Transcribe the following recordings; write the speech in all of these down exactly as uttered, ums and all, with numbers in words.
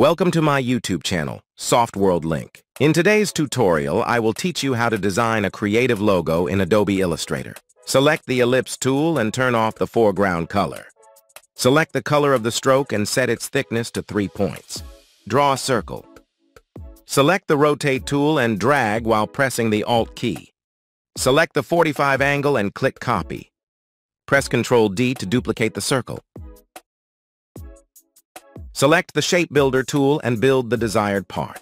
Welcome to my YouTube channel, Softworldlink. In today's tutorial, I will teach you how to design a creative logo in Adobe Illustrator. Select the ellipse tool and turn off the foreground color. Select the color of the stroke and set its thickness to three points. Draw a circle. Select the rotate tool and drag while pressing the Alt key. Select the forty-five angle and click copy. Press control D to duplicate the circle. Select the Shape Builder tool and build the desired part.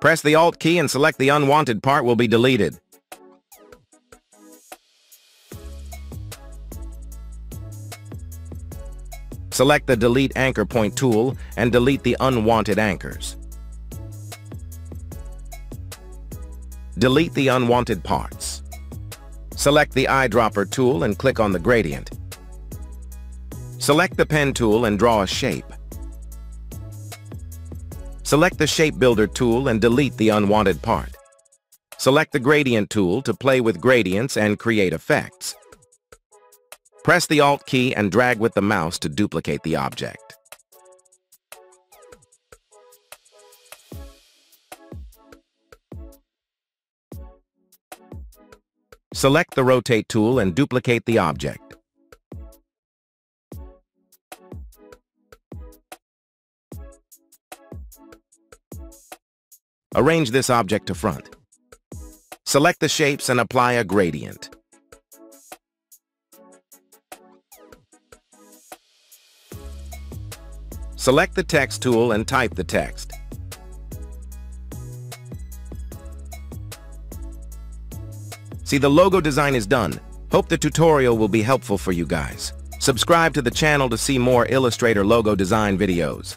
Press the Alt key and select the unwanted part will be deleted. Select the Delete Anchor Point tool and delete the unwanted anchors. Delete the unwanted parts. Select the Eyedropper tool and click on the gradient. Select the Pen tool and draw a shape. Select the Shape Builder tool and delete the unwanted part. Select the Gradient tool to play with gradients and create effects. Press the Alt key and drag with the mouse to duplicate the object. Select the Rotate tool and duplicate the object. Arrange this object to front. Select the shapes and apply a gradient. Select the text tool and type the text. See, the logo design is done. Hope the tutorial will be helpful for you guys. Subscribe to the channel to see more Illustrator logo design videos.